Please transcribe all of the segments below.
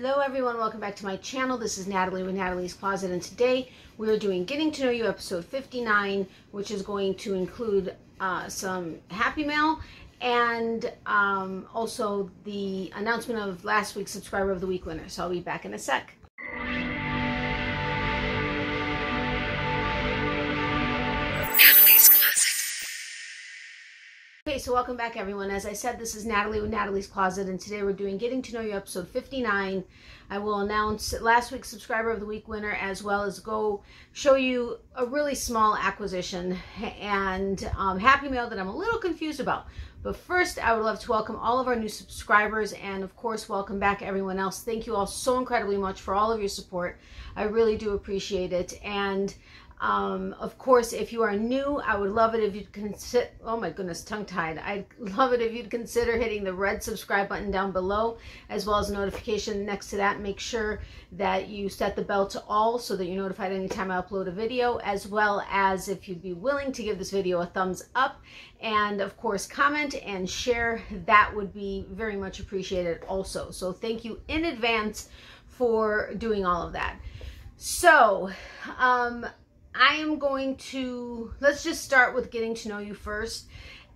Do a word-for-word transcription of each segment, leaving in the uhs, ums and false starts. Hello everyone, welcome back to my channel. This is Natalie with Natalie's Closet, and today we are doing Getting to Know You episode fifty-nine, which is going to include uh, some happy mail and um, also the announcement of last week's Subscriber of the Week winner. So I'll be back in a sec. Natalie's Closet. Okay, so welcome back everyone. As I said, this is Natalie with Natalie's Closet, and today we're doing Getting to Know You episode fifty-nine. I will announce last week's Subscriber of the Week winner, as well as go show you a really small acquisition and um, happy mail that I'm a little confused about. But first, I would love to welcome all of our new subscribers and, of course, welcome back everyone else. Thank you all so incredibly much for all of your support. I really do appreciate it. And Um, of course, if you are new, I would love it if you'd consider, oh my goodness, tongue-tied. I'd love it if you'd consider hitting the red subscribe button down below, as well as a notification next to that. Make sure that you set the bell to all so that you're notified anytime I upload a video, as well as if you'd be willing to give this video a thumbs up and, of course, comment and share. That would be very much appreciated also. So thank you in advance for doing all of that. So, um... I am going to, let's just start with getting to know you first,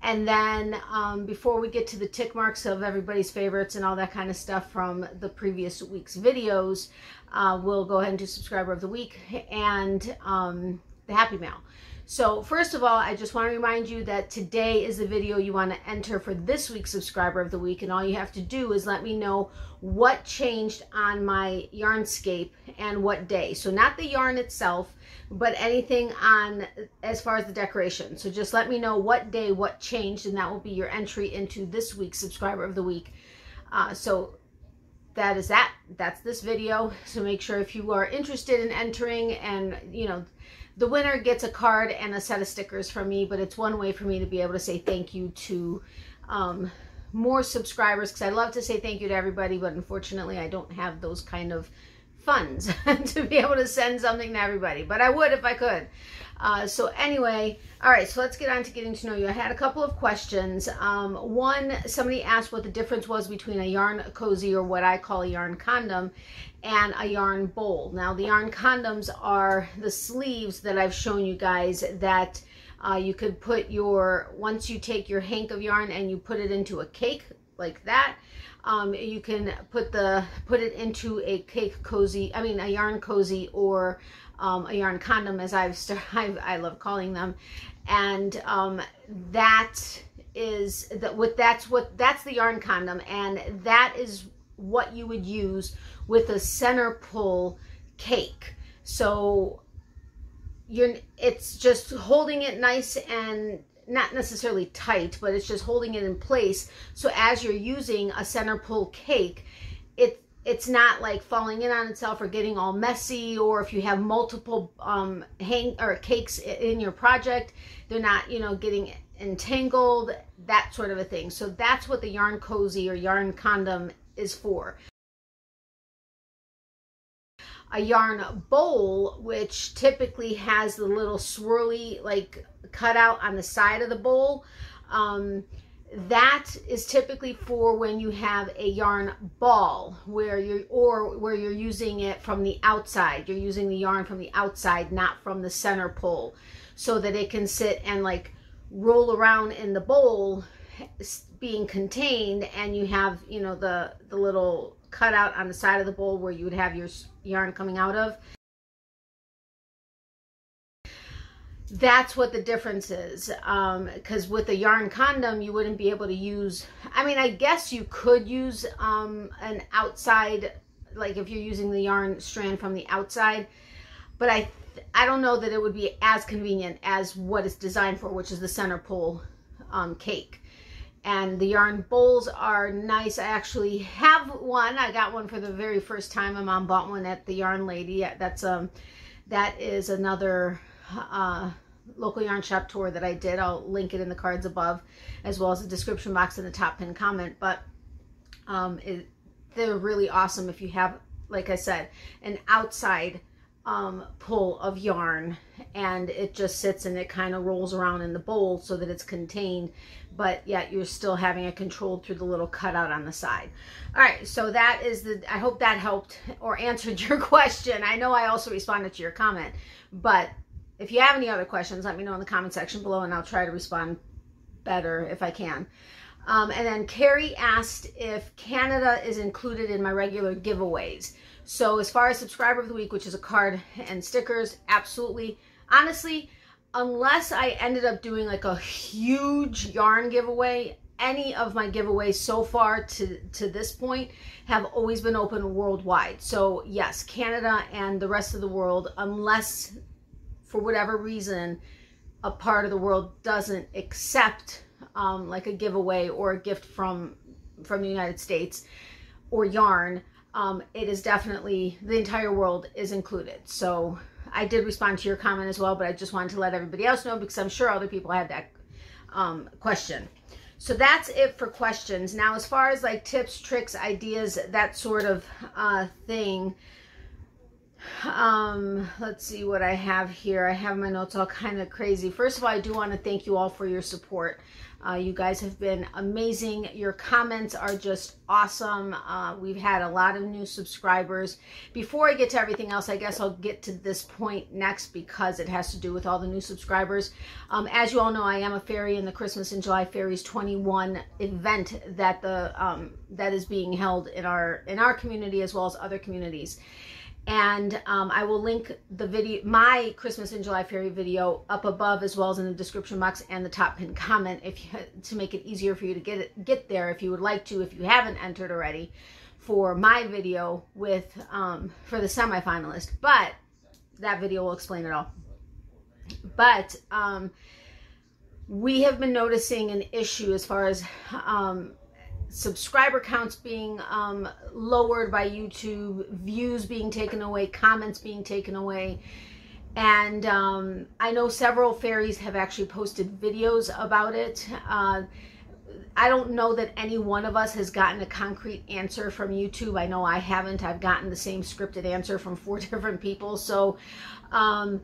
and then um, before we get to the tick marks of everybody's favorites and all that kind of stuff from the previous week's videos, uh, we'll go ahead and do Subscriber of the Week and um, the happy mail. So first of all, I just want to remind you that today is the video you want to enter for this week's Subscriber of the Week, and all you have to do is let me know what changed on my yarnscape and what day. So not the yarn itself, but anything on as far as the decoration. So just let me know what day, what changed, and that will be your entry into this week's Subscriber of the Week. Uh, so that is that. That's this video. So make sure if you are interested in entering, and you know, the winner gets a card and a set of stickers from me, but it's one way for me to be able to say thank you to um, more subscribers, because I love to say thank you to everybody, but unfortunately I don't have those kind of funds to be able to send something to everybody, but I would if I could. Uh, so anyway, all right, so let's get on to getting to know you. I had a couple of questions. Um, one, somebody asked what the difference was between a yarn cozy, or what I call a yarn condom, and a yarn bowl. Now, the yarn condoms are the sleeves that I've shown you guys that uh, you could put your, once you take your hank of yarn and you put it into a cake like that, um, you can put the put it into a cake cozy, I mean a yarn cozy, or um, a yarn condom, as I've, I've I love calling them. And um, that is that what that's what that's the yarn condom, and that is what you would use with a center pull cake. So you're it's just holding it nice and not necessarily tight, but it's just holding it in place. So as you're using a center pull cake, it it's not like falling in on itself or getting all messy, or if you have multiple um hang or cakes in your project, they're not, you know, getting entangled, that sort of a thing. So that's what the yarn cozy or yarn condom is for. A yarn bowl, which typically has the little swirly like cutout on the side of the bowl, um, that is typically for when you have a yarn ball, where you're or where you're using it from the outside. You're using the yarn from the outside, not from the center pull, so that it can sit and like roll around in the bowl, being contained, and you have, you know, the the little cutout on the side of the bowl where you would have your yarn coming out of. That's what the difference is, because um, with a yarn condom you wouldn't be able to use, I mean I guess you could use um, an outside, like if you're using the yarn strand from the outside, but I I don't know that it would be as convenient as what it's designed for, which is the center pull um, cake. And the yarn bowls are nice. I actually have one. I got one for the very first time. My mom bought one at the Yarn Lady. That's um, that is another uh, local yarn shop tour that I did. I'll link it in the cards above, as well as the description box in the top pin comment. But um, it, they're really awesome if you have, like I said, an outside um, pull of yarn, and it just sits and it kind of rolls around in the bowl so that it's contained, but yet you're still having it controlled through the little cutout on the side. All right, so that is the, I hope that helped or answered your question. I know I also responded to your comment, but if you have any other questions, let me know in the comment section below and I'll try to respond better if I can. Um, and then Carrie asked if Canada is included in my regular giveaways. So as far as subscriber of the week, which is a card and stickers, absolutely. Honestly, unless I ended up doing like a huge yarn giveaway, any of my giveaways so far to, to this point have always been open worldwide. So yes, Canada and the rest of the world, unless for whatever reason, a part of the world doesn't accept um, like a giveaway or a gift from, from the United States or yarn, um, it is definitely, the entire world is included. So I did respond to your comment as well, but I just wanted to let everybody else know because I'm sure other people had that um, question. So that's it for questions. Now, as far as like tips, tricks, ideas, that sort of uh, thing, um let's see what I have here. I have my notes all kind of crazy. First of all, I do want to thank you all for your support. Uh, you guys have been amazing. Your comments are just awesome. Uh, we've had a lot of new subscribers. Before I get to everything else, I guess I'll get to this point next because it has to do with all the new subscribers. Um, as you all know, I am a fairy in the Christmas in July Fairies twenty-one event that the um, that is being held in our in our community as well as other communities. And um, I will link the video, my Christmas in July Fairy video, up above as well as in the description box and the top pin comment, if you, to make it easier for you to get it, get there if you would like to, if you haven't entered already for my video with um, for the semifinalist. But that video will explain it all. But um, we have been noticing an issue as far as Um, subscriber counts being um, lowered by YouTube, views being taken away, comments being taken away. And um, I know several fairies have actually posted videos about it. Uh, I don't know that any one of us has gotten a concrete answer from YouTube. I know I haven't. I've gotten the same scripted answer from four different people. So um,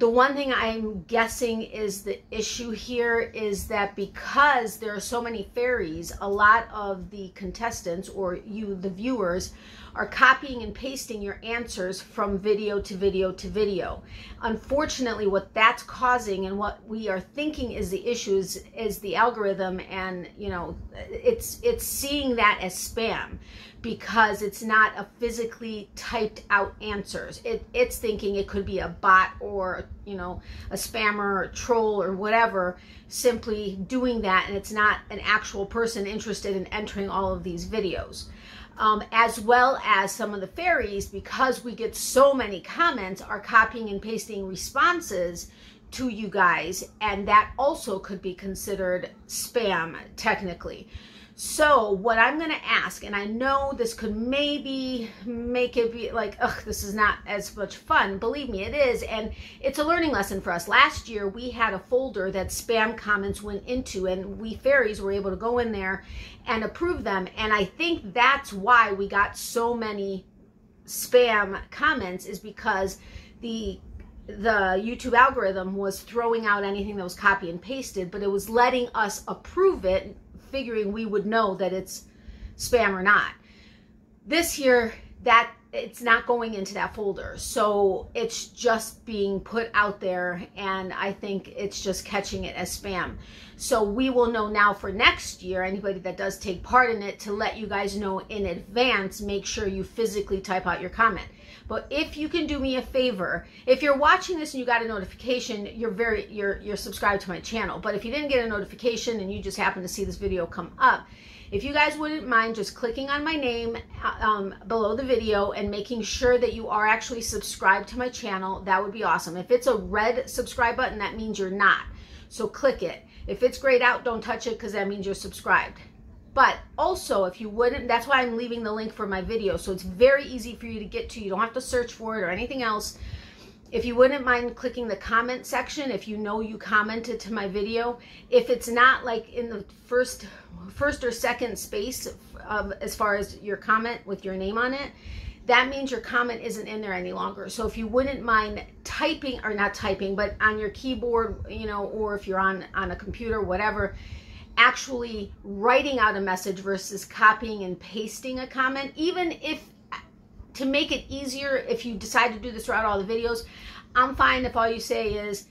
the one thing I'm guessing is the issue here is that because there are so many fairies, a lot of the contestants or you, the viewers, are copying and pasting your answers from video to video to video. Unfortunately, what that's causing and what we are thinking is the issue is, is the algorithm, and you know, it's it's seeing that as spam because it's not a physically typed out answers. It it's thinking it could be a bot or you know a spammer or a troll or whatever simply doing that, and it's not an actual person interested in entering all of these videos. Um, as well as some of the fairies, because we get so many comments, are copying and pasting responses to you guys, and that also could be considered spam technically. So what I'm going to ask, and I know this could maybe make it be like, ugh, this is not as much fun. Believe me, it is, and it's a learning lesson for us. Last year, we had a folder that spam comments went into, and we fairies were able to go in there and approve them, and I think that's why we got so many spam comments is because the the YouTube algorithm was throwing out anything that was copy and pasted, but it was letting us approve it, figuring we would know that it's spam or not. This year, that it's not going into that folder. So it's just being put out there, and I think it's just catching it as spam. So we will know now for next year, anybody that does take part in it, to let you guys know in advance, make sure you physically type out your comment. But if you can do me a favor, if you're watching this and you got a notification, you're very you're you're subscribed to my channel. But if you didn't get a notification and you just happen to see this video come up, if you guys wouldn't mind just clicking on my name um, below the video and making sure that you are actually subscribed to my channel, that would be awesome. If it's a red subscribe button, that means you're not. So click it. If it's grayed out, don't touch it because that means you're subscribed. But also, if you wouldn't, that's why I'm leaving the link for my video. So it's very easy for you to get to. You don't have to search for it or anything else. If you wouldn't mind clicking the comment section, if you know you commented to my video, if it's not like in the first first or second space of, as far as your comment with your name on it, that means your comment isn't in there any longer. So if you wouldn't mind typing, or not typing, but on your keyboard, you know, or if you're on, on a computer, whatever, actually writing out a message versus copying and pasting a comment, even if, to make it easier, if you decide to do this throughout all the videos, I'm fine if all you say is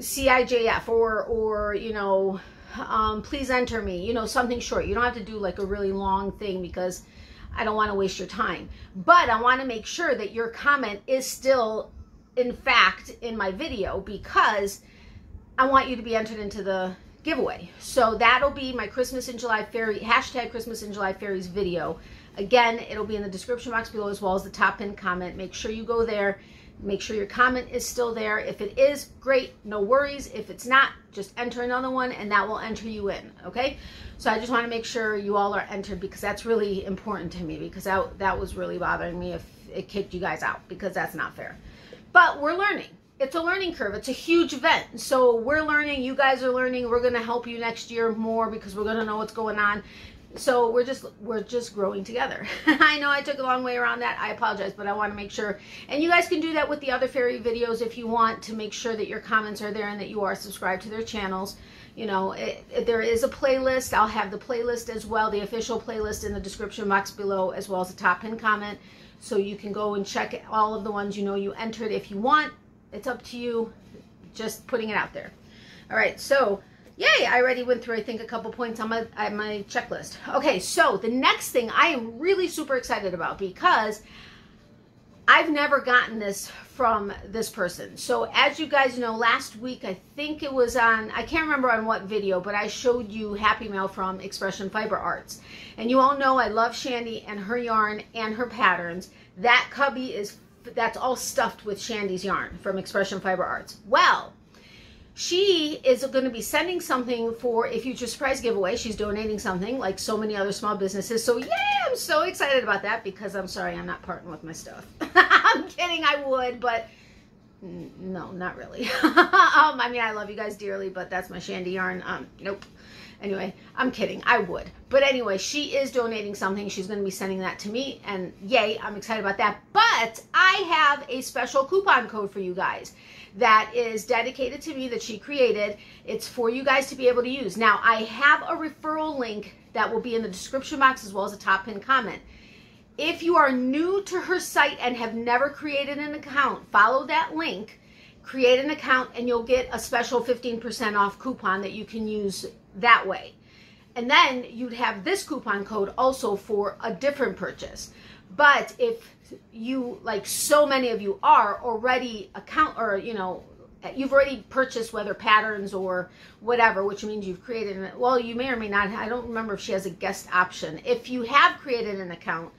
C I J F or, or you know, um, please enter me, you know, something short. You don't have to do like a really long thing because I don't want to waste your time. But I want to make sure that your comment is still, in fact, in my video, because I want you to be entered into the giveaway. So that'll be my Christmas in July Fairy, hashtag Christmas in July Fairies video. Again, it'll be in the description box below as well as the top pin comment. Make sure you go there. Make sure your comment is still there. If it is, great, no worries. If it's not, just enter another one and that will enter you in, okay? So I just want to make sure you all are entered, because that's really important to me, because that, that was really bothering me if it kicked you guys out, because that's not fair. But we're learning. It's a learning curve. It's a huge event. So we're learning. You guys are learning. We're going to help you next year more because we're going to know what's going on. So we're just we're just growing together. I know I took a long way around that. I apologize, but I want to make sure. And you guys can do that with the other fairy videos if you want, to make sure that your comments are there and that you are subscribed to their channels. You know, it, it, there is a playlist. I'll have the playlist as well, the official playlist, in the description box below as well as the top pin comment. So you can go and check all of the ones you know you entered if you want. It's up to you. Just putting it out there. All right, so... yay, I already went through, I think, a couple points on my, on my checklist. Okay, so the next thing I am really super excited about, because I've never gotten this from this person. So as you guys know, last week, I think it was on, I can't remember on what video, but I showed you Happy Mail from Expression Fiber Arts. And you all know I love Shandy and her yarn and her patterns. That cubby is, that's all stuffed with Shandy's yarn from Expression Fiber Arts. Well... she is going to be sending something for a future surprise giveaway. She's donating something like so many other small businesses. So, yeah, I'm so excited about that, because I'm sorry, I'm not parting with my stuff. I'm kidding, I would, but no, not really. um, I mean, I love you guys dearly, but that's my Shandy yarn. Um, nope. Anyway, I'm kidding, I would. But anyway, she is donating something. She's going to be sending that to me, and yay, I'm excited about that. But I have a special coupon code for you guys that is dedicated to me, that she created. It's for you guys to be able to use. Now, I have a referral link that will be in the description box as well as a top pin comment. If you are new to her site and have never created an account, follow that link, create an account, and you'll get a special fifteen percent off coupon that you can use that way. And then you'd have this coupon code also for a different purchase. But if you, like so many of you are already account, or you know, you've already purchased, whether patterns or whatever, which means you've created an, well, you may or may not, I don't remember if she has a guest option. If you have created an account,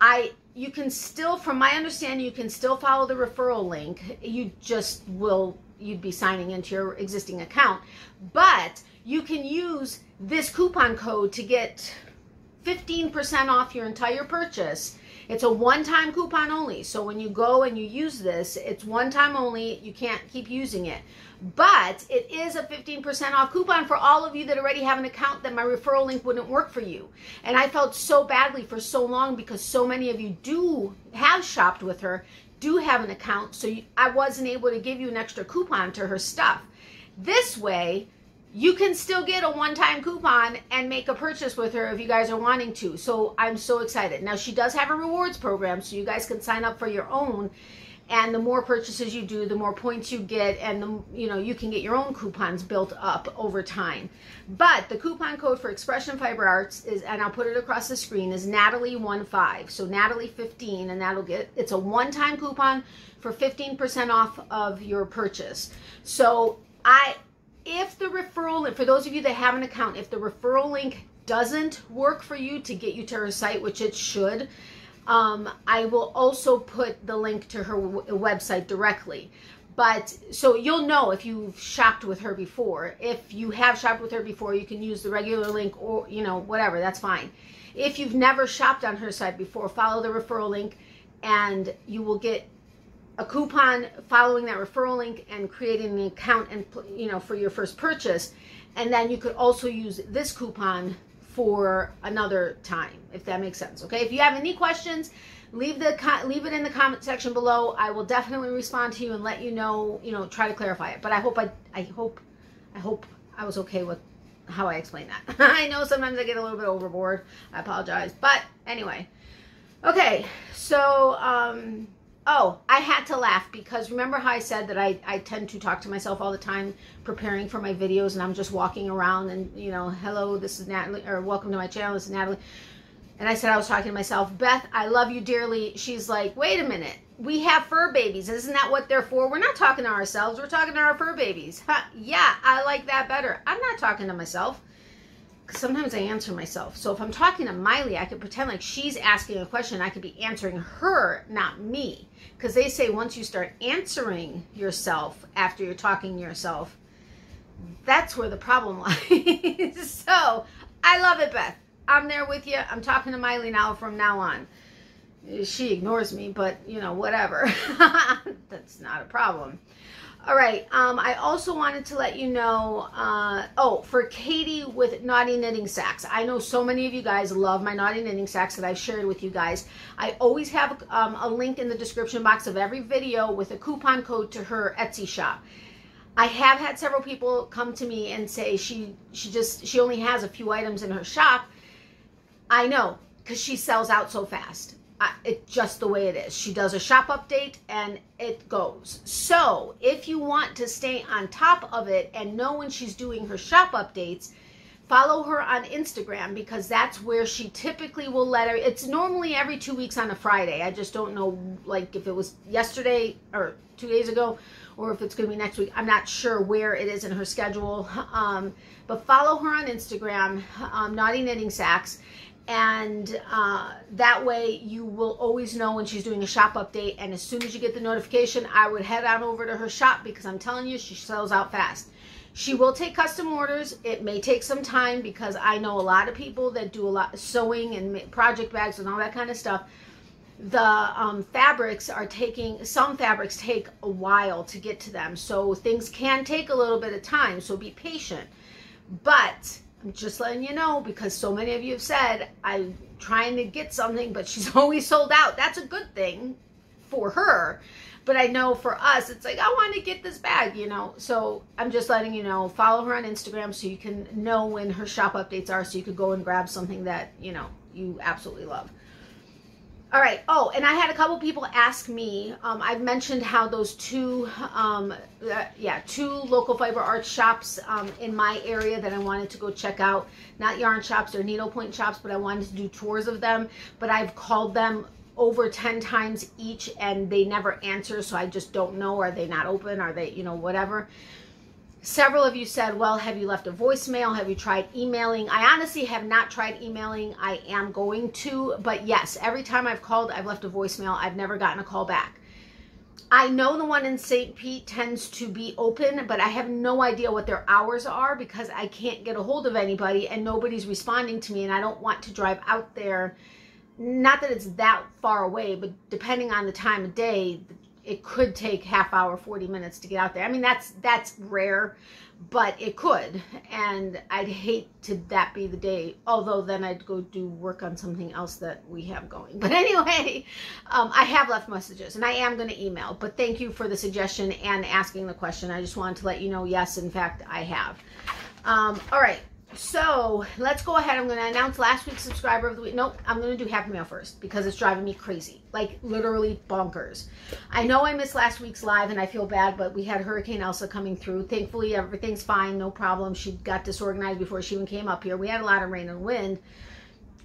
I you can still, from my understanding, you can still follow the referral link. You just will, you'd be signing into your existing account, but you can use this coupon code to get fifteen percent off your entire purchase. It's a one-time coupon only. So when you go and you use this, it's one time only. You can't keep using it. But it is a fifteen percent off coupon for all of you that already have an account that my referral link wouldn't work for you. And I felt so badly for so long, because so many of you do have shopped with her, do have an account. So you, I wasn't able to give you an extra coupon to her stuff. This way, you can still get a one-time coupon and make a purchase with her if you guys are wanting to. So I'm so excited. Now, she does have a rewards program, so you guys can sign up for your own. And the more purchases you do, the more points you get, and the, you know, you can get your own coupons built up over time. But the coupon code for Expression Fiber Arts is, and I'll put it across the screen, is Natalie fifteen. So Natalie fifteen, and that'll get, it's a one-time coupon for fifteen percent off of your purchase. So I... if the referral link, for those of you that have an account, if the referral link doesn't work for you to get you to her site, which it should, um, I will also put the link to her w website directly. But so you'll know if you've shopped with her before. If you have shopped with her before, you can use the regular link, or, you know, whatever, that's fine. If you've never shopped on her site before, follow the referral link and you will get a coupon following that referral link and creating the account, and you know, for your first purchase. And then you could also use this coupon for another time, if that makes sense. Okay, if you have any questions, leave the leave it in the comment section below. I will definitely respond to you and let you know, you know, try to clarify it. But I hope I I hope I hope I was okay with how I explained that. I know sometimes I get a little bit overboard. I apologize. But anyway. Okay, so um oh, I had to laugh because remember how I said that I, I tend to talk to myself all the time preparing for my videos, and I'm just walking around and, you know, hello, this is Natalie, or welcome to my channel, this is Natalie. And I said I was talking to myself. Beth, I love you dearly. She's like, wait a minute. We have fur babies. Isn't that what they're for? We're not talking to ourselves. We're talking to our fur babies. Huh, yeah, I like that better. I'm not talking to myself. Sometimes I answer myself. So if I'm talking to Miley, I could pretend like she's asking a question. I could be answering her, not me. Because they say once you start answering yourself after you're talking to yourself, that's where the problem lies. So I love it, Beth. I'm there with you. I'm talking to Miley now from now on. She ignores me, but, you know, whatever. That's not a problem. All right, um, I also wanted to let you know, uh, oh, for Katie with Naughty Knitting Sacks. I know so many of you guys love my Naughty Knitting Sacks that I've shared with you guys. I always have um, a link in the description box of every video with a coupon code to her Etsy shop. I have had several people come to me and say she, she, just, she only has a few items in her shop. I know, because she sells out so fast. I, it's just the way it is. She does a shop update and it goes. So if you want to stay on top of it and know when she's doing her shop updates, follow her on Instagram, because that's where she typically will let her. It's normally every two weeks on a Friday. I just don't know, like, if it was yesterday or two days ago, or if it's going to be next week. I'm not sure where it is in her schedule, um, but follow her on Instagram, um, Naughty Knitting Sacks. And uh, that way you will always know when she's doing a shop update. And as soon as you get the notification, I would head on over to her shop, because I'm telling you, she sells out fast. She will take custom orders. It may take some time, because I know a lot of people that do a lot of sewing and project bags and all that kind of stuff. The um, fabrics are taking, some fabrics take a while to get to them. So things can take a little bit of time. So be patient. But I'm just letting you know, because so many of you have said, I'm trying to get something, but she's always sold out. That's a good thing for her. But I know for us, it's like, I want to get this bag, you know. So I'm just letting you know, follow her on Instagram so you can know when her shop updates are, so you could go and grab something that, you know, you absolutely love. All right. Oh, and I had a couple people ask me, um, I've mentioned how those two, um, uh, yeah, two local fiber arts shops um, in my area that I wanted to go check out. Not yarn shops or needlepoint shops, but I wanted to do tours of them. But I've called them over ten times each and they never answer. So I just don't know. Are they not open? Are they, you know, whatever. Several of you said, well, have you left a voicemail? Have you tried emailing? I honestly have not tried emailing. I am going to, but yes, every time I've called, I've left a voicemail. I've never gotten a call back. I know the one in Saint Pete tends to be open, but I have no idea what their hours are, because I can't get a hold of anybody and nobody's responding to me, and I don't want to drive out there. Not that it's that far away, but depending on the time of day, it could take half hour, forty minutes to get out there. I mean, that's that's rare, but it could. And I'd hate to that be the day, although then I'd go do work on something else that we have going. But anyway, um, I have left messages and I am going to email. But thank you for the suggestion and asking the question. I just wanted to let you know, yes, in fact, I have. Um, all right. So let's go ahead. I'm going to announce last week's subscriber of the week. Nope, I'm going to do Happy Mail first, because it's driving me crazy, like literally bonkers. I know I missed last week's live and I feel bad, but we had Hurricane Elsa coming through. Thankfully, everything's fine. No problem. She got disorganized before she even came up here. We had a lot of rain and wind,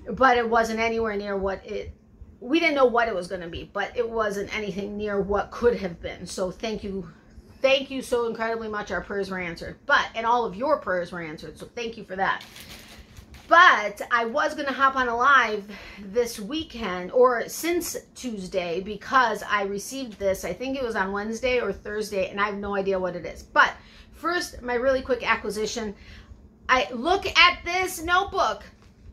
but it wasn't anywhere near what it, we didn't know what it was going to be, but it wasn't anything near what could have been. So thank you. Thank you so incredibly much. Our prayers were answered, but, and all of your prayers were answered. So thank you for that. But I was going to hop on a live this weekend, or since Tuesday, because I received this, I think it was on Wednesday or Thursday, and I have no idea what it is. But first, my really quick acquisition. I look at this notebook.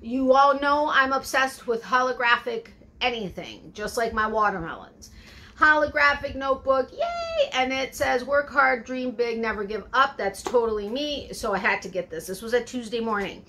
You all know I'm obsessed with holographic anything, just like my watermelons. Holographic notebook, yay! And it says, work hard, dream big, never give up. That's totally me, so I had to get this. This was a Tuesday morning.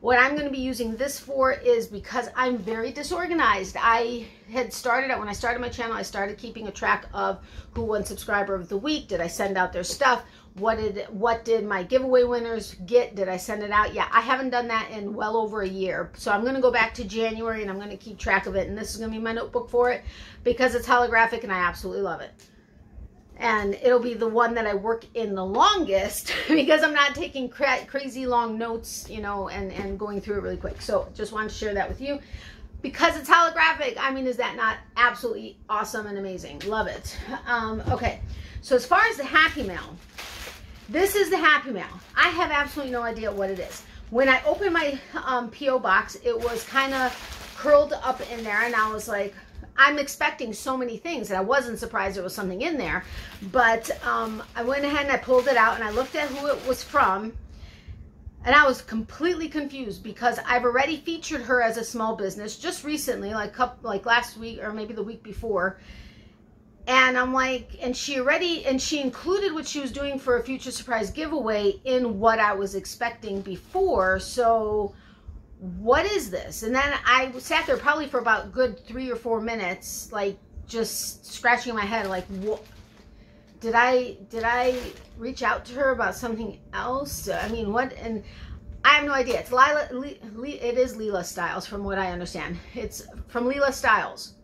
What I'm going to be using this for is because I'm very disorganized. I had started out, when I started my channel, I started keeping a track of who won subscriber of the week. Did I send out their stuff? What did, what did my giveaway winners get? Did I send it out? Yeah, I haven't done that in well over a year. So I'm going to go back to January and I'm going to keep track of it. And this is going to be my notebook for it because it's holographic and I absolutely love it. And it'll be the one that I work in the longest because I'm not taking cra crazy long notes, you know, and, and going through it really quick. So just wanted to share that with you. Because it's holographic, I mean, is that not absolutely awesome and amazing? Love it. Um, okay, so as far as the Happy Mail, this is the Happy Mail. I have absolutely no idea what it is. When I opened my um, P O box, it was kind of curled up in there, and I was like, I'm expecting so many things that I wasn't surprised there was something in there, but um, I went ahead and I pulled it out and I looked at who it was from, and I was completely confused because I've already featured her as a small business just recently, like like last week or maybe the week before, and I'm like, and she already, and she included what she was doing for a future surprise giveaway in what I was expecting before, so what is this? And then I sat there probably for about a good three or four minutes, like just scratching my head, like, what did I did I reach out to her about something else? I mean, what? And I have no idea. It's Lila. Le, Le, it is Lila Styles, from what I understand. It's from Lila Styles.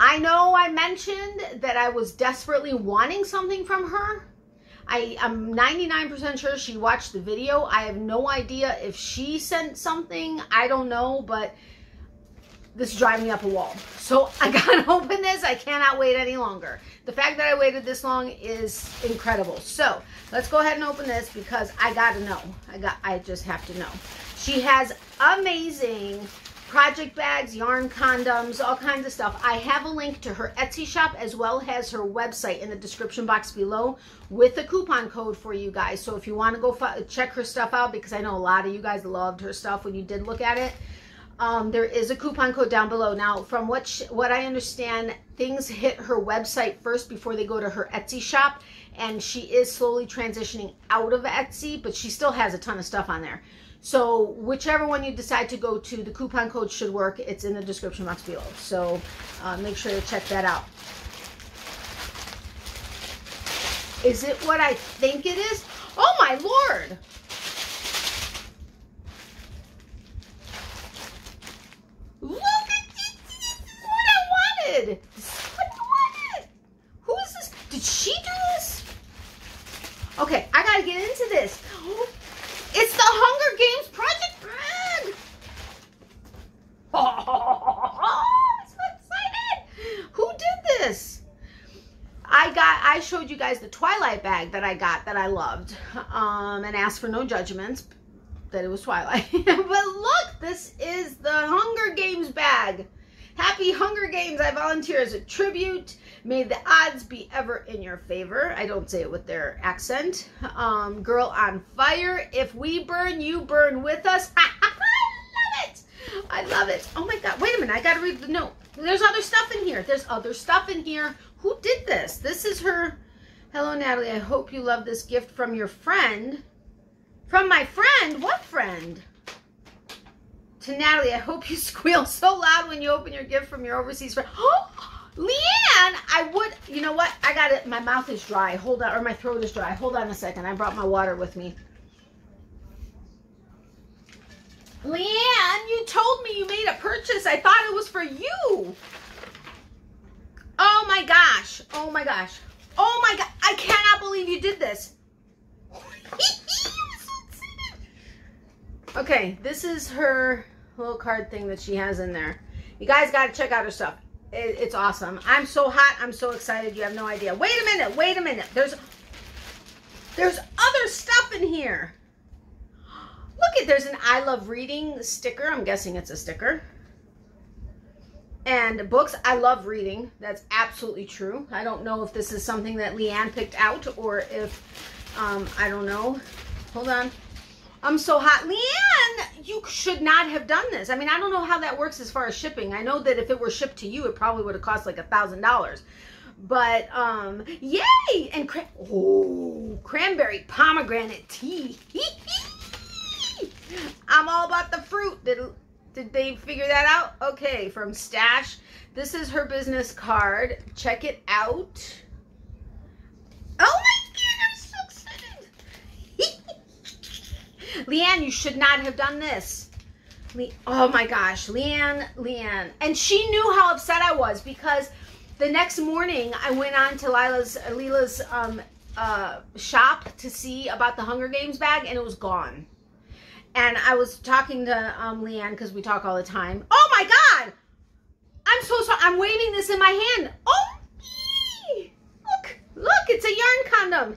I know I mentioned that I was desperately wanting something from her. I, I'm ninety-nine percent sure she watched the video. I have no idea if she sent something. I don't know, but this is driving me up a wall. So I gotta open this. I cannot wait any longer. The fact that I waited this long is incredible. So let's go ahead and open this because I gotta know. I got. I just have to know. She has amazing project bags, yarn condoms, all kinds of stuff. I have a link to her Etsy shop as well as her website in the description box below with a coupon code for you guys. So if you want to go check her stuff out, because I know a lot of you guys loved her stuff when you did look at it, um, there is a coupon code down below. Now, from what, she, what I understand, things hit her website first before they go to her Etsy shop, and she is slowly transitioning out of Etsy, but she still has a ton of stuff on there. So whichever one you decide to go to, the coupon code should work. It's in the description box below. So uh, make sure to check that out. Is it what I think it is? Oh my Lord. Look at this, this is what I wanted. This is what I wanted. Who is this? Did she do this? Okay, I gotta get into this. It's the Hunger Games project bag! Oh, I'm so excited! Who did this? I got, I showed you guys the Twilight bag that I got that I loved, um, and asked for no judgments that it was Twilight. But look, this is the Hunger Games bag. Happy Hunger Games, I volunteer as a tribute. May the odds be ever in your favor. I don't say it with their accent. Um, girl on fire. If we burn, you burn with us. I love it. I love it. Oh my God. Wait a minute. I got to read the note. There's other stuff in here. There's other stuff in here. Who did this? This is her. Hello, Natalie. I hope you love this gift from your friend. From my friend? What friend? To Natalie, I hope you squeal so loud when you open your gift from your overseas friend. Oh, Leanne, I would, you know what? I got it. My mouth is dry. Hold on, or my throat is dry. Hold on a second. I brought my water with me. Leanne, you told me you made a purchase. I thought it was for you. Oh my gosh. Oh my gosh. Oh my God. I cannot believe you did this. Okay, this is her little card thing that she has in there. You guys got to check out her stuff. It, it's awesome. I'm so hot. I'm so excited. You have no idea. Wait a minute. Wait a minute. There's there's other stuff in here. Look at, there's an I love reading sticker. I'm guessing it's a sticker. And books. I love reading. That's absolutely true. I don't know if this is something that Leanne picked out or if, um, I don't know. Hold on. I'm so hot. Leanne, you should not have done this. I mean, I don't know how that works as far as shipping. I know that if it were shipped to you, it probably would have cost like a thousand dollars. But, um, yay! And cra oh, cranberry pomegranate tea. I'm all about the fruit. Did, did they figure that out? Okay, from Stash. This is her business card. Check it out. Oh my God, I'm so excited. Leanne, you should not have done this. Le oh my gosh, Leanne, Leanne. And she knew how upset I was, because the next morning I went on to Lila's, Lila's um, uh, shop to see about the Hunger Games bag, and it was gone. And I was talking to um, Leanne, because we talk all the time. Oh my God! I'm so sorry. I'm waving this in my hand. Oh! Look! Look! It's a yarn condom.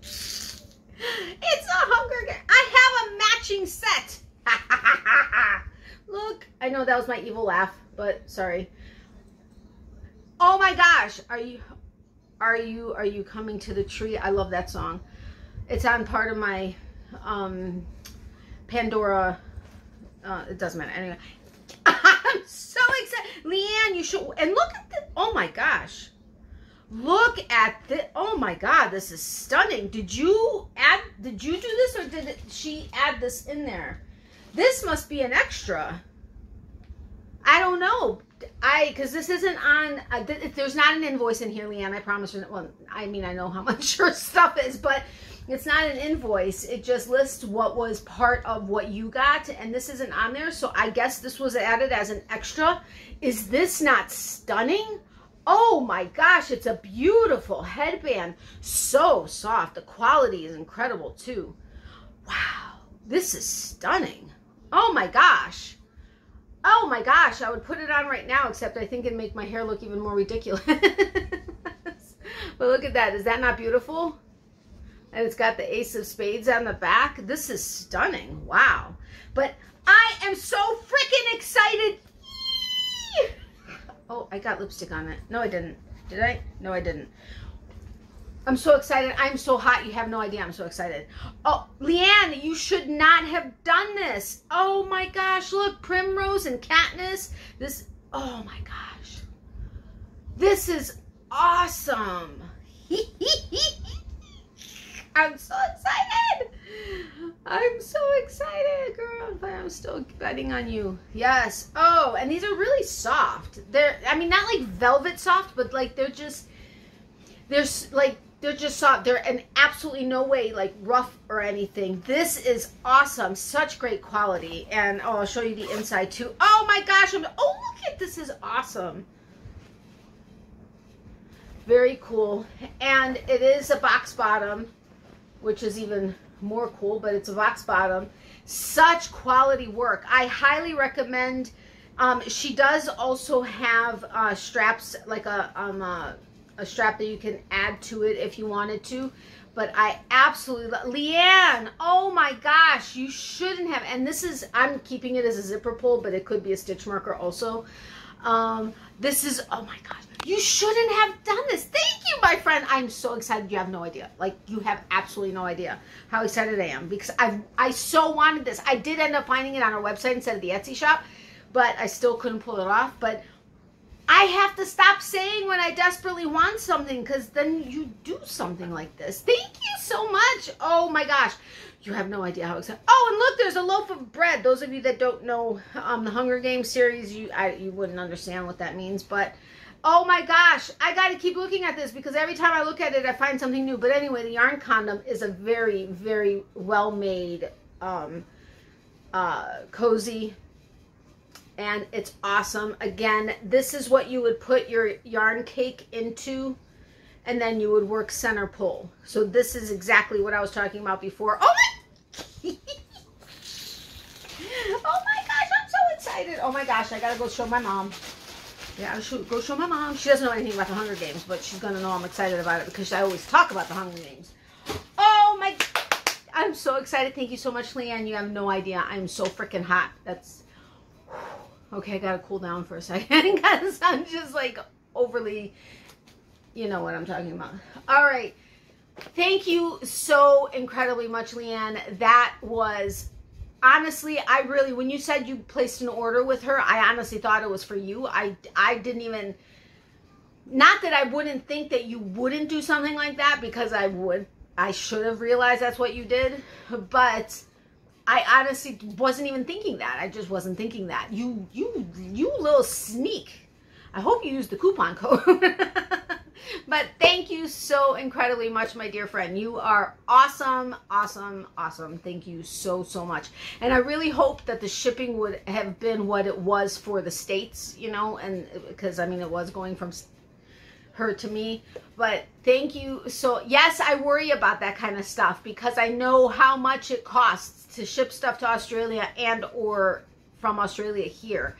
It's a Hunger Games. I have a matching set. Look. I know that was my evil laugh, but sorry. Oh my gosh. Are you... Are you... Are you coming to the tree? I love that song. It's on part of my... um Pandora uh it doesn't matter anyway. I'm so excited. Leanne, you should, and look at the, oh my gosh, look at the, oh my God, this is stunning. Did you add, did you do this, or did it, she add this in there? This must be an extra. I don't know, I because this isn't on uh, th there's not an invoice in here, Leanne, I promise you. Well, I mean, I know how much your stuff is, but it's not an invoice. It just lists what was part of what you got, and this isn't on there, so I guess this was added as an extra. Is this not stunning? Oh my gosh, it's a beautiful headband. So soft. The quality is incredible too. Wow, this is stunning. Oh my gosh. Oh my gosh, I would put it on right now, except I think it'd make my hair look even more ridiculous. But look at that. Is that not beautiful? And it's got the Ace of Spades on the back. This is stunning. Wow. But I am so freaking excited. Oh, I got lipstick on it. No, I didn't. Did I? No, I didn't. I'm so excited. I'm so hot. You have no idea. I'm so excited. Oh, Leanne, you should not have done this. Oh my gosh. Look, Primrose and Katniss. This, oh my gosh. This is awesome. Hee hee hee. I'm so excited. I'm so excited, girl. But I'm still betting on you. Yes. Oh, and these are really soft. They're, I mean, not like velvet soft, but like they're just, they're like, they're just soft. They're in absolutely no way like rough or anything. This is awesome. Such great quality. And oh, I'll show you the inside too. Oh my gosh. I'm, oh, look at this. Is awesome. Very cool. And it is a box bottom, which is even more cool, but it's a box bottom. Such quality work. I highly recommend. Um, she does also have uh, straps, like a, um, a, a strap that you can add to it if you wanted to. But I absolutely love, Leanne, oh my gosh, you shouldn't have. And this is, I'm keeping it as a zipper pull, but it could be a stitch marker also. Um, this is, oh my gosh, you shouldn't have done this. Thank you, my friend. I'm so excited. You have no idea. Like, you have absolutely no idea how excited I am, because I've, I so wanted this. I did end up finding it on our website instead of the Etsy shop, but I still couldn't pull it off. But I have to stop saying when I desperately want something, because then you do something like this. Thank you so much. Oh my gosh. You have no idea how excited. Oh, and look, there's a loaf of bread. Those of you that don't know um, the Hunger Games series, you I, you wouldn't understand what that means. But, oh my gosh, I got to keep looking at this, because every time I look at it, I find something new. But anyway, the yarn condom is a very, very well-made, um, uh, cozy, and it's awesome. Again, this is what you would put your yarn cake into, and then you would work center pull. So this is exactly what I was talking about before. Oh my, oh my gosh, I'm so excited. Oh my gosh, I gotta go show my mom. Yeah, I'll go show my mom. She doesn't know anything about the Hunger Games, but she's gonna know I'm excited about it, because I always talk about the Hunger Games. Oh my, I'm so excited. Thank you so much, Leanne. You have no idea. I'm so freaking hot. That's, okay, I gotta cool down for a second, because I'm just like overly, you know what I'm talking about. All right. Thank you so incredibly much, Leanne. That was, honestly, I really, when you said you placed an order with her, I honestly thought it was for you. I, I didn't even, not that I wouldn't think that you wouldn't do something like that, because I would, I should have realized that's what you did. But I honestly wasn't even thinking that. I just wasn't thinking that. You, you, you little sneak. I hope you used the coupon code. But thank you so incredibly much, my dear friend. You are awesome, awesome, awesome. Thank you so, so much. And I really hope that the shipping would have been what it was for the States, you know, and because, I mean, it was going from her to me. But thank you. So, yes, I worry about that kind of stuff because I know how much it costs to ship stuff to Australia and or from Australia here.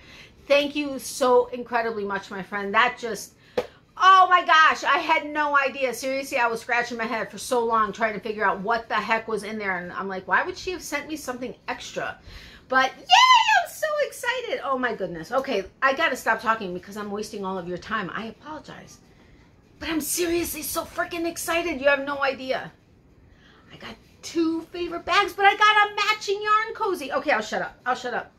Thank you so incredibly much, my friend. That just... Oh my gosh, I had no idea. Seriously, I was scratching my head for so long trying to figure out what the heck was in there. And I'm like, why would she have sent me something extra? But yay, I'm so excited. Oh my goodness. Okay, I got to stop talking because I'm wasting all of your time. I apologize. But I'm seriously so freaking excited. You have no idea. I got two favorite bags, but I got a matching yarn cozy. Okay, I'll shut up. I'll shut up.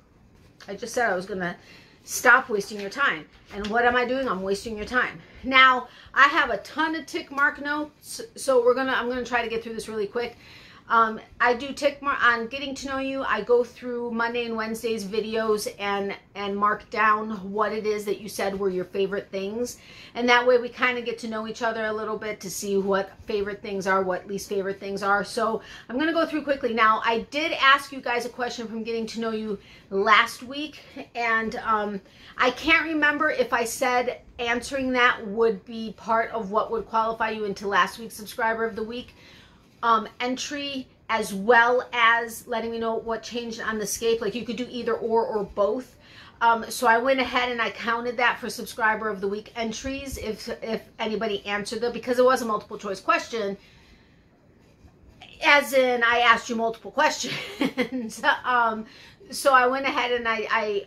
I just said I was going to stop wasting your time. And what am I doing? I'm wasting your time. Now, I have a ton of tick mark notes, so we're gonna, I'm gonna try to get through this really quick. Um, I do tick mark on Getting to Know You. I go through Monday and Wednesday's videos and, and mark down what it is that you said were your favorite things. And that way we kind of get to know each other a little bit to see what favorite things are, what least favorite things are. So I'm going to go through quickly. Now, I did ask you guys a question from Getting to Know You last week. And um, I can't remember if I said answering that would be part of what would qualify you into last week's Subscriber of the Week. Um, entry, as well as letting me know what changed on the scape. Like you could do either or or both. Um, so I went ahead and I counted that for Subscriber of the Week entries if if anybody answered them, because it was a multiple choice question. As in, I asked you multiple questions. um, so I went ahead and I, I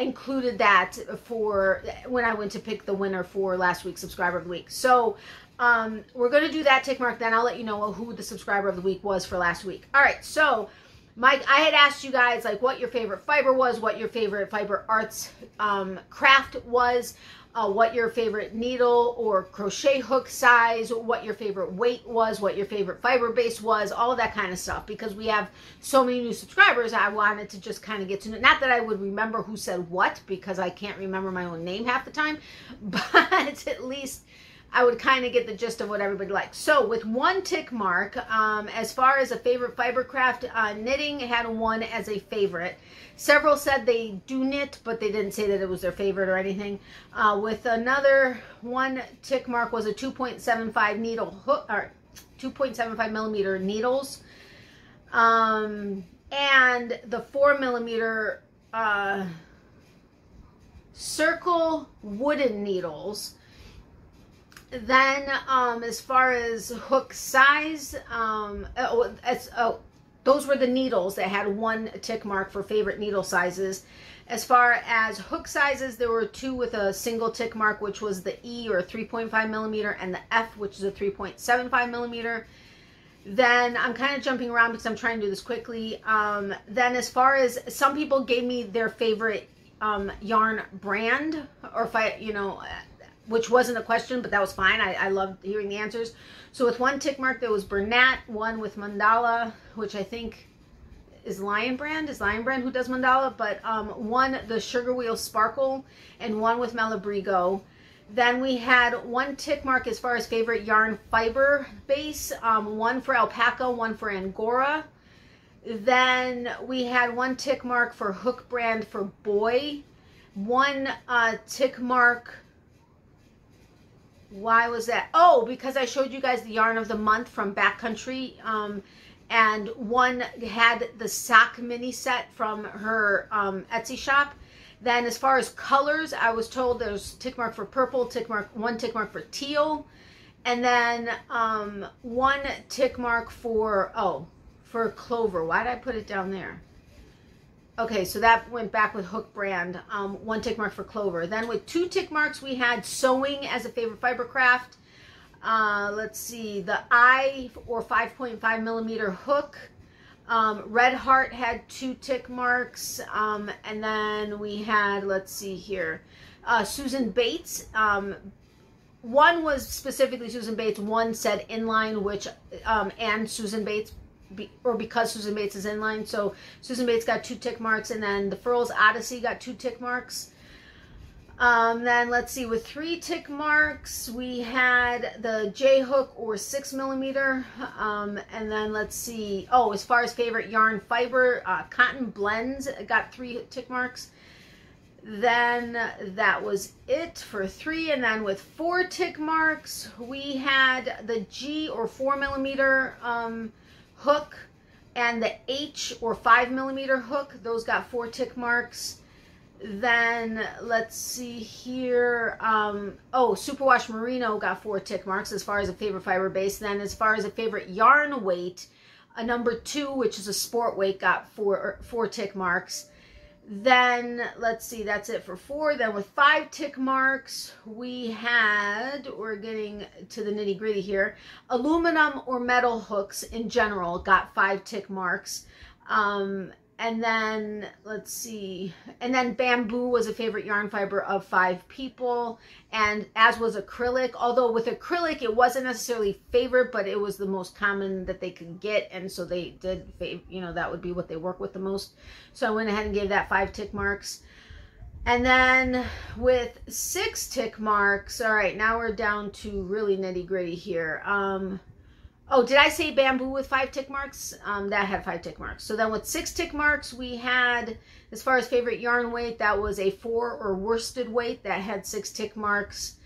included that for when I went to pick the winner for last week's Subscriber of the Week. So um we're going to do that tick mark, then I'll let you know who the Subscriber of the Week was for last week. All right, so Mike, I had asked you guys like what your favorite fiber was, what your favorite fiber arts um craft was, uh what your favorite needle or crochet hook size, what your favorite weight was, what your favorite fiber base was, all that kind of stuff, because we have so many new subscribers. I wanted to just kind of get to know, not that I would remember who said what, because I can't remember my own name half the time, but at least I would kind of get the gist of what everybody likes. So with one tick mark, um, as far as a favorite fiber craft, uh, knitting had one as a favorite. Several said they do knit, but they didn't say that it was their favorite or anything. Uh, with another one tick mark was a two point seven five needle hook, or two point seven five millimeter needles. Um, and the four millimeter uh, circle wooden needles. Then, um, as far as hook size, um, oh, as, oh, those were the needles that had one tick mark for favorite needle sizes. As far as hook sizes, there were two with a single tick mark, which was the E or three point five millimeter and the F, which is a three point seven five millimeter. Then I'm kind of jumping around because I'm trying to do this quickly. Um, then as far as some people gave me their favorite, um, yarn brand, or if I, you know, which wasn't a question, but that was fine. I, I loved hearing the answers. So with one tick mark, there was Burnett, one with Mandala, which I think is Lion Brand. Is Lion Brand who does Mandala? But um, one, the Sugar Wheel Sparkle, and one with Malabrigo. Then we had one tick mark as far as favorite yarn fiber base, um, one for alpaca, one for Angora. Then we had one tick mark for hook brand for boy, one uh, tick mark. Why was that? Oh, because I showed you guys the yarn of the month from Backcountry, um, and one had the sock mini set from her um, Etsy shop. Then as far as colors, I was told there's tick mark for purple, tick mark, one tick mark for teal, and then um, one tick mark for, oh, for Clover. Why did I put it down there? Okay, so that went back with hook brand, um, one tick mark for Clover. Then with two tick marks, we had sewing as a favorite fiber craft. Uh, let's see, the I or five point five millimeter hook. Um, Red Heart had two tick marks. Um, and then we had, let's see here, uh, Susan Bates. Um, one was specifically Susan Bates. One said inline, which um, and Susan Bates be, or because Susan Bates is inline. So Susan Bates got two tick marks, and then the Furls Odyssey got two tick marks. Um, then let's see, with three tick marks, we had the J hook or six millimeter. Um, and then let's see, oh, as far as favorite yarn fiber, uh, cotton blends got three tick marks. Then that was it for three. And then with four tick marks, we had the G or four millimeter, um, hook, and the H or five millimeter hook. Those got four tick marks. Then let's see here, um oh, Superwash Merino got four tick marks as far as a favorite fiber base. Then as far as a favorite yarn weight, a number two, which is a sport weight, got four four tick marks. Then let's see, that's it for four. Then with five tick marks, we had, we're getting to the nitty gritty here, aluminum or metal hooks in general got five tick marks. um And then let's see, and then bamboo was a favorite yarn fiber of five people, and as was acrylic, although with acrylic it wasn't necessarily favorite, but it was the most common that they could get, and so they did, you know, that would be what they work with the most. So I went ahead and gave that five tick marks. And then with six tick marks, all right, now we're down to really nitty gritty here. Um, Oh, did I say bamboo with five tick marks? Um, that had five tick marks. So then with six tick marks, we had, as far as favorite yarn weight, that was a four or worsted weight. That had six tick marks.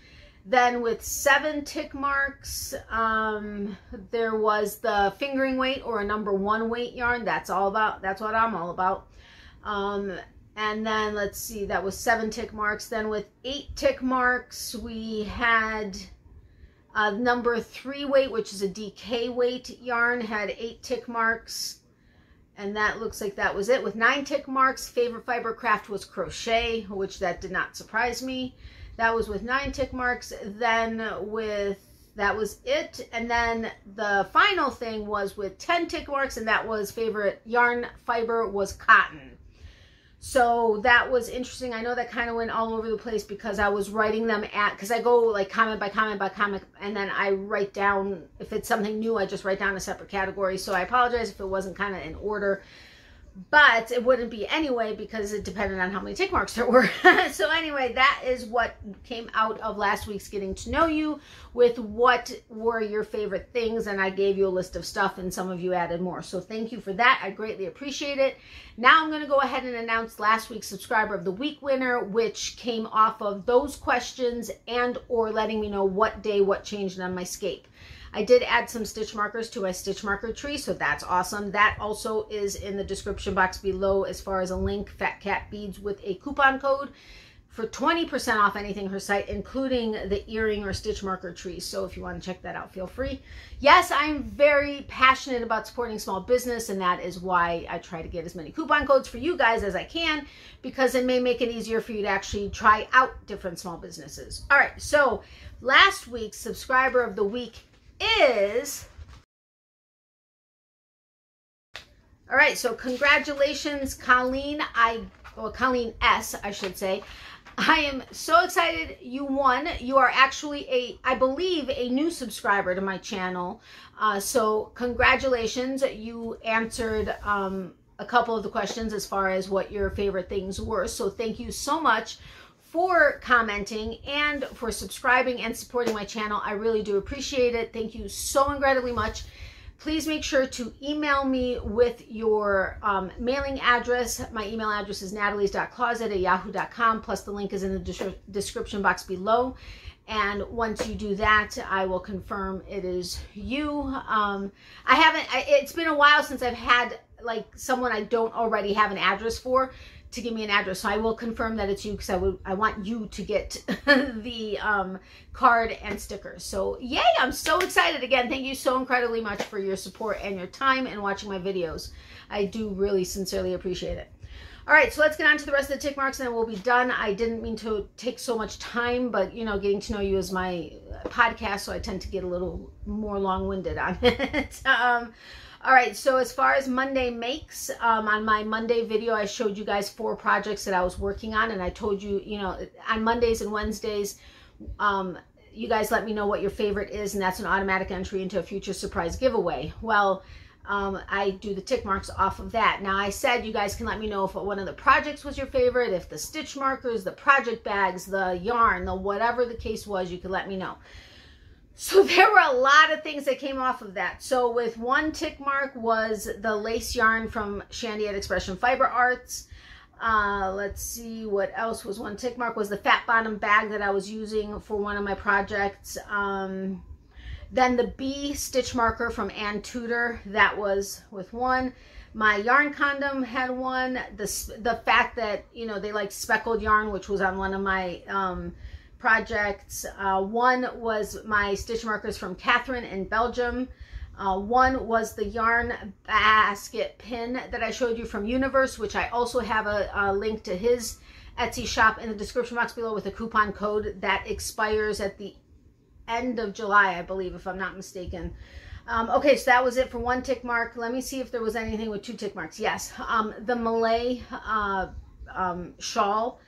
Then with seven tick marks, um, there was the fingering weight or a number one weight yarn. That's all about, that's what I'm all about. Um, and then let's see, that was seven tick marks. Then with eight tick marks, we had... Uh, number three weight, which is a D K weight yarn, had eight tick marks, and that looks like that was it. With nine tick marks, favorite fiber craft was crochet, which that did not surprise me. That was with nine tick marks. Then with, that was it. And then the final thing was with ten tick marks, and that was favorite yarn fiber was cotton. So that was interesting. I know that kind of went all over the place because I was writing them at, because I go like comment by comment by comment, and then I write down, if it's something new, I just write down a separate category. So I apologize if it wasn't kind of in order, but it wouldn't be anyway, because it depended on how many tick marks there were. So anyway, that is what came out of last week's Getting to Know You with what were your favorite things. And I gave you a list of stuff, and some of you added more. So thank you for that. I greatly appreciate it. Now I'm going to go ahead and announce last week's Subscriber of the Week winner, which came off of those questions and or letting me know what day, what changed on my scape. I did add some stitch markers to my stitch marker tree, so that's awesome. That also is in the description box below as far as a link, Fat Cat Beads, with a coupon code for twenty percent off anything her site, including the earring or stitch marker tree. So if you want to check that out, feel free. Yes, I'm very passionate about supporting small business, and that is why I try to get as many coupon codes for you guys as I can, because it may make it easier for you to actually try out different small businesses. All right, so last week's Subscriber of the Week is, all right, so congratulations, Colleen. I well, Colleen S, I should say. I am so excited you won. You are actually a, I believe, a new subscriber to my channel. Uh, so congratulations, you answered um, a couple of the questions as far as what your favorite things were. So thank you so much for commenting and for subscribing and supporting my channel. I really do appreciate it. Thank you so incredibly much. Please make sure to email me with your um, mailing address. My email address is natalie's dot closet at yahoo dot com, plus the link is in the des description box below. And once you do that, I will confirm it is you. Um, I haven't, I, it's been a while since I've had like someone I don't already have an address for to give me an address. So I will confirm that it's you, because I would, I want you to get the um, card and sticker. So yay, I'm so excited. Again, thank you so incredibly much for your support and your time and watching my videos. I do really sincerely appreciate it. All right, so let's get on to the rest of the tick marks and then we'll be done. I didn't mean to take so much time, but you know, Getting to Know You is my podcast, so I tend to get a little more long-winded on it. um, All right, so as far as Monday makes, um, on my Monday video, I showed you guys four projects that I was working on, and I told you, you know, on Mondays and Wednesdays, um, you guys let me know what your favorite is, and that's an automatic entry into a future surprise giveaway. Well, um, I do the tick marks off of that. Now I said you guys can let me know if one of the projects was your favorite, if the stitch markers, the project bags, the yarn, the whatever the case was, you could let me know. So there were a lot of things that came off of that. So with one tick mark was the lace yarn from Shandy at Expression Fiber Arts. Uh, let's see what else was one tick mark, was the fat bottom bag that I was using for one of my projects. Um, then the bee stitch marker from Ann Tudor, that was with one. My yarn condom had one. The, the fact that, you know, they like speckled yarn, which was on one of my um, projects. Uh, one was my stitch markers from Catherine in Belgium. Uh, one was the yarn basket pin that I showed you from Eweniverse, which I also have a, a link to his Etsy shop in the description box below with a coupon code that expires at the end of July, I believe, if I'm not mistaken. Um, okay, so that was it for one tick mark. Let me see if there was anything with two tick marks. Yes, um, the Malay uh, um, shawl.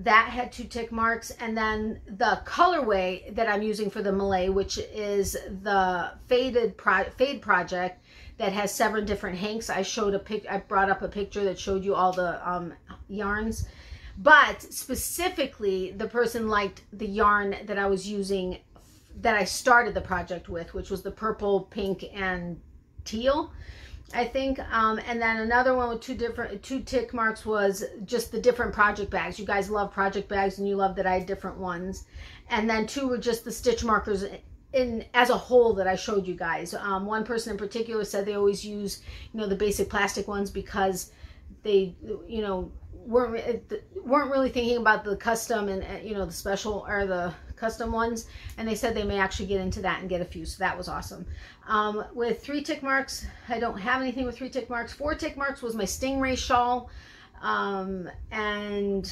That had two tick marks, and then the colorway that I'm using for the Malay, which is the faded pro fade project that has seven different hanks. I showed a pic. I brought up a picture that showed you all the um, yarns, but specifically the person liked the yarn that I was using that I started the project with, which was the purple, pink, and teal, I think. Um, and then another one with two different two tick marks was just the different project bags. You guys love project bags, and you love that I had different ones. And then two were just the stitch markers in, in as a whole that I showed you guys. Um, one person in particular said they always use, you know, the basic plastic ones because they, you know, weren't weren't really thinking about the custom and, you know, the special or the custom ones, and they said they may actually get into that and get a few, so that was awesome. Um, with three tick marks, I don't have anything with three tick marks. Four tick marks was my stingray shawl, um, and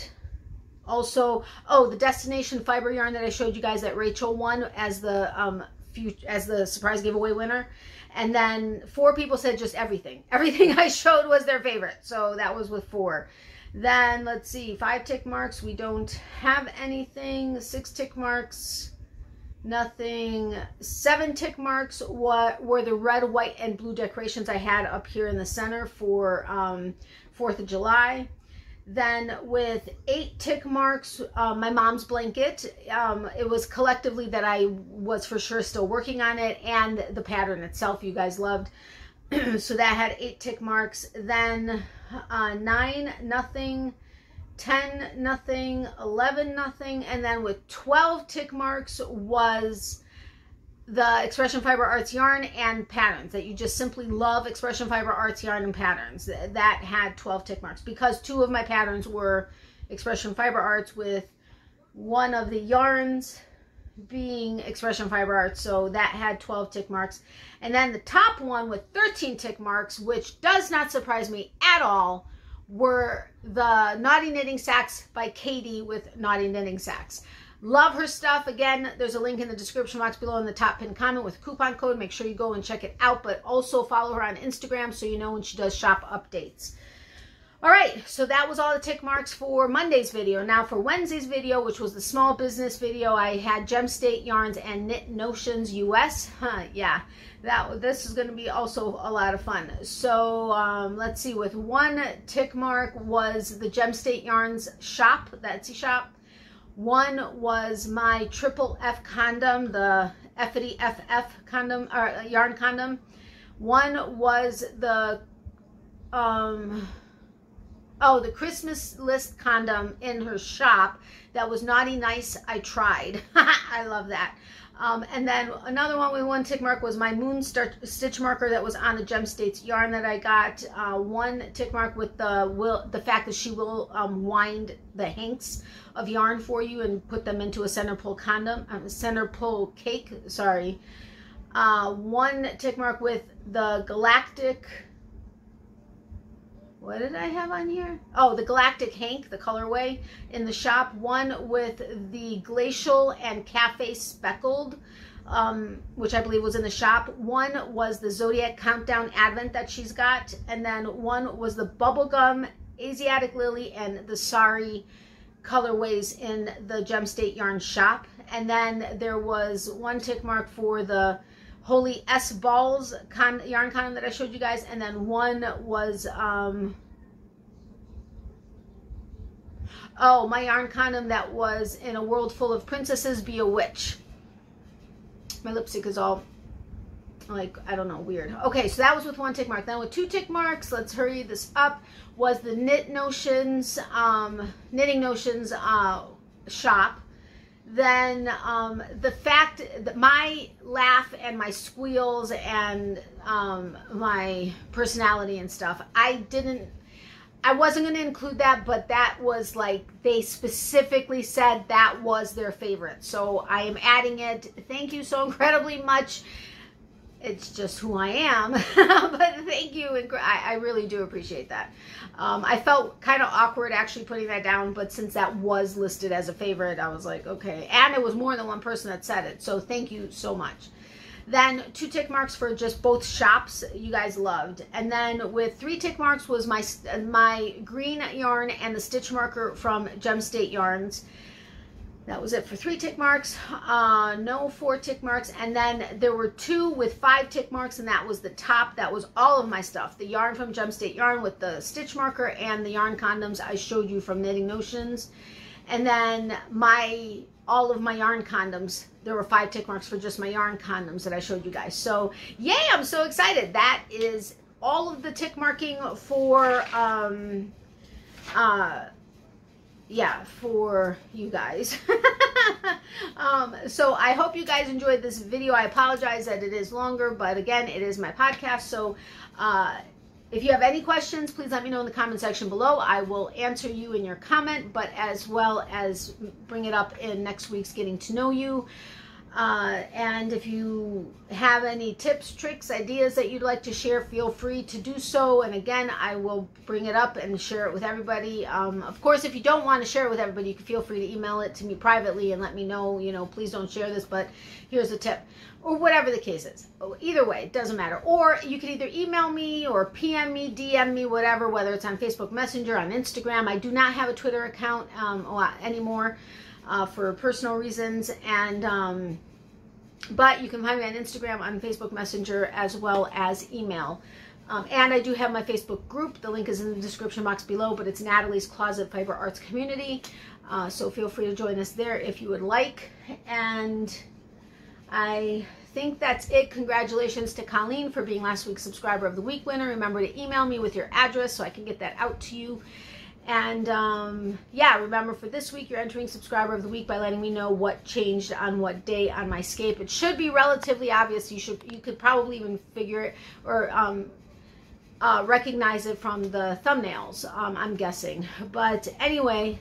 also, oh, the destination fiber yarn that I showed you guys that Rachel won as the um, future, as the surprise giveaway winner. And then four people said just everything. Everything I showed was their favorite, so that was with four. Then let's see, five tick marks, we don't have anything. Six tick marks, nothing. Seven tick marks what were the red, white, and blue decorations I had up here in the center for um fourth of July. Then with eight tick marks, uh, my mom's blanket, um it was collectively that I was for sure still working on it, and the pattern itself you guys loved. So that had eight tick marks. Then uh, nine, nothing, ten, nothing, eleven, nothing. And then with twelve tick marks was the Expression Fiber Arts yarn and patterns that you just simply love. Expression Fiber Arts yarn and patterns, that had twelve tick marks because two of my patterns were Expression Fiber Arts, with one of the yarns being Expression Fiber Arts, so that had twelve tick marks. And then the top one with thirteen tick marks, which does not surprise me at all, were the Naughty Knitting Sacks by Katie with Naughty Knitting Sacks. Love her stuff. Again, there's a link in the description box below in the top pin comment with coupon code. Make sure you go and check it out, but also follow her on Instagram so you know when she does shop updates. All right, so that was all the tick marks for Monday's video. Now for Wednesday's video, which was the small business video, I had Gem State Yarns and Knit Notions U S. Huh, yeah, that this is going to be also a lot of fun. So um, let's see, with one tick mark was the Gem State Yarns shop, the Etsy shop. One was my triple F condom, the Effity F F condom, or yarn condom. One was the... Um, Oh, the Christmas list condom in her shop. That was Naughty Nice, I Tried. I love that. Um, and then another one with one tick mark was my moon stitch marker that was on the Gem States yarn that I got. Uh, one tick mark with the will, the fact that she will um, wind the hanks of yarn for you and put them into a center pole condom, um, center pole cake, sorry. Uh, one tick mark with the galactic... What did I have on here? Oh, the Galactic Hank, the colorway in the shop. One with the Glacial and Cafe Speckled, um, which I believe was in the shop. One was the Zodiac Countdown Advent that she's got. And then one was the Bubblegum, Asiatic Lily, and the Sari colorways in the Gem State Yarn shop. And then there was one tick mark for the Holy S Balls con yarn condom that I showed you guys, and then one was um oh, my yarn condom that was In a World Full of Princesses, Be a Witch. My lipstick is all like, I don't know, weird. Okay, so that was with one tick mark. Then with two tick marks, let's hurry this up, was the Knit Notions, um, Knitting Notions uh, shop. Then um, the fact that my laugh and my squeals and um, my personality and stuff, I didn't, I wasn't going to include that, but that was like, they specifically said that was their favorite. So I am adding it. Thank you so incredibly much. It's just who I am, but thank you. And I, I really do appreciate that. Um, I felt kind of awkward actually putting that down, but since that was listed as a favorite, I was like, okay. And it was more than one person that said it. So thank you so much. Then two tick marks for just both shops you guys loved. And then with three tick marks was my my green yarn and the stitch marker from Gem State Yarns. That was it for three tick marks. Uh, no four tick marks. And then there were two with five tick marks, and that was the top. That was all of my stuff. The yarn from Gem State Yarn with the stitch marker and the yarn condoms I showed you from Knitting Notions. And then my... all of my yarn condoms, there were five tick marks for just my yarn condoms that I showed you guys. So yay, I'm so excited. That is all of the tick marking for um uh yeah for you guys. um so I hope you guys enjoyed this video. I apologize that it is longer, but again, it is my podcast. So uh if you have any questions, please let me know in the comment section below. I will answer you in your comment, but as well as bring it up in next week's Getting to Know You. Uh, and if you have any tips, tricks, ideas that you'd like to share, feel free to do so. And again, I will bring it up and share it with everybody. Um, of course, if you don't want to share it with everybody, you can feel free to email it to me privately and let me know, you know, please don't share this, but here's a tip, or whatever the case is. Either way, it doesn't matter. Or you can either email me or P M me, D M me, whatever, whether it's on Facebook Messenger, on Instagram. I do not have a Twitter account um, anymore. Uh, for personal reasons, and um, but you can find me on Instagram, on Facebook Messenger, as well as email. Um, and I do have my Facebook group. The link is in the description box below, but it's Natalie's Closet Fiber Arts Community. Uh, so feel free to join us there if you would like. And I think that's it. Congratulations to Colleen for being last week's Subscriber of the Week winner. Remember to email me with your address so I can get that out to you. And um, yeah, remember for this week, you're entering Subscriber of the Week by letting me know what changed on what day on my scape. It should be relatively obvious. You should, you could probably even figure it or um, uh, recognize it from the thumbnails, um, I'm guessing. But anyway,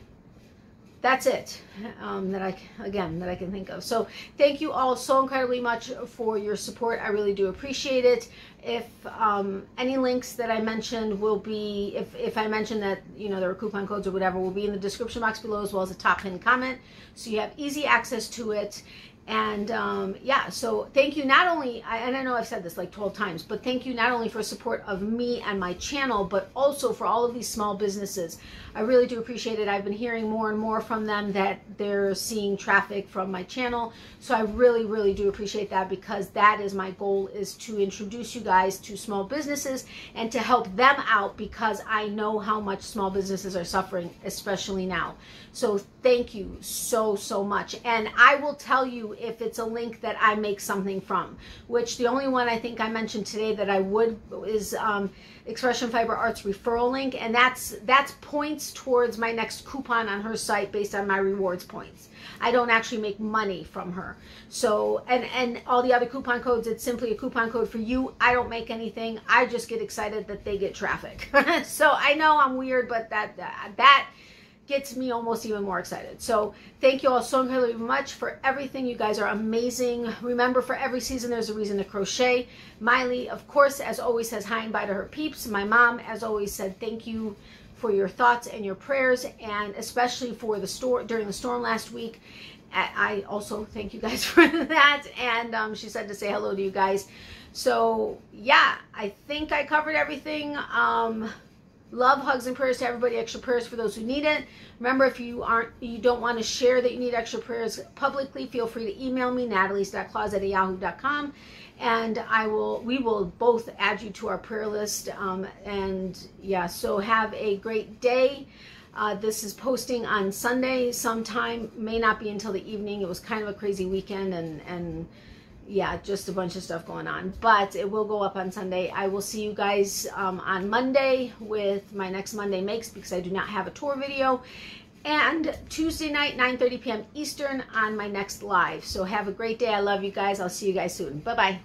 that's it um, that I, again, that I can think of. So thank you all so incredibly much for your support. I really do appreciate it. If um, any links that I mentioned will be, if, if I mentioned that, you know, there were coupon codes or whatever, will be in the description box below as well as the top pinned comment. So you have easy access to it. And um, yeah, so thank you not only, I, and I know I've said this like twelve times, but thank you not only for support of me and my channel, but also for all of these small businesses. I really do appreciate it. I've been hearing more and more from them that they're seeing traffic from my channel. So I really, really do appreciate that, because that is my goal, is to introduce you guys to small businesses and to help them out, because I know how much small businesses are suffering, especially now. So thank you so, so much. And I will tell you if it's a link that I make something from, which the only one I think I mentioned today that I would is um, Expression Fiber Arts referral link. And that's, that's points towards my next coupon on her site based on my rewards points. I don't actually make money from her. So, and and all the other coupon codes, it's simply a coupon code for you. I don't make anything. I just get excited that they get traffic. So I know I'm weird, but that, that that gets me almost even more excited. So thank you all so incredibly much for everything. You guys are amazing. Remember, for every season there's a reason to crochet. Miley, of course, as always, says hi and bye to her peeps. My mom, as always, said thank you for your thoughts and your prayers, and especially for the storm during the storm last week. I also thank you guys for that. And um, she said to say hello to you guys. So yeah, I think I covered everything. Um, Love, hugs and prayers to everybody. Extra prayers for those who need it. Remember, if you aren't, you don't want to share that you need extra prayers publicly, feel free to email me, natalie's dot closet at yahoo dot com, and I will, we will both add you to our prayer list. Um, and yeah, so have a great day. Uh, this is posting on Sunday sometime, may not be until the evening. It was kind of a crazy weekend, and and yeah, just a bunch of stuff going on, but it will go up on Sunday. I will see you guys um, on Monday with my next Monday Makes, because I do not have a tour video, and Tuesday night, nine thirty p m Eastern on my next live. So have a great day. I love you guys. I'll see you guys soon. Bye-bye.